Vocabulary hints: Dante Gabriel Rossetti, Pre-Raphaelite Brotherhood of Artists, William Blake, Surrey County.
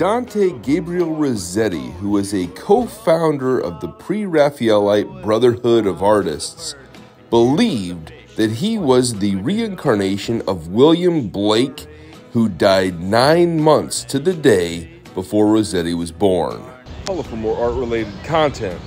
Dante Gabriel Rossetti, who was a co-founder of the Pre-Raphaelite Brotherhood of Artists, believed that he was the reincarnation of William Blake, who died 9 months to the day before Rossetti was born. Follow for more art-related content.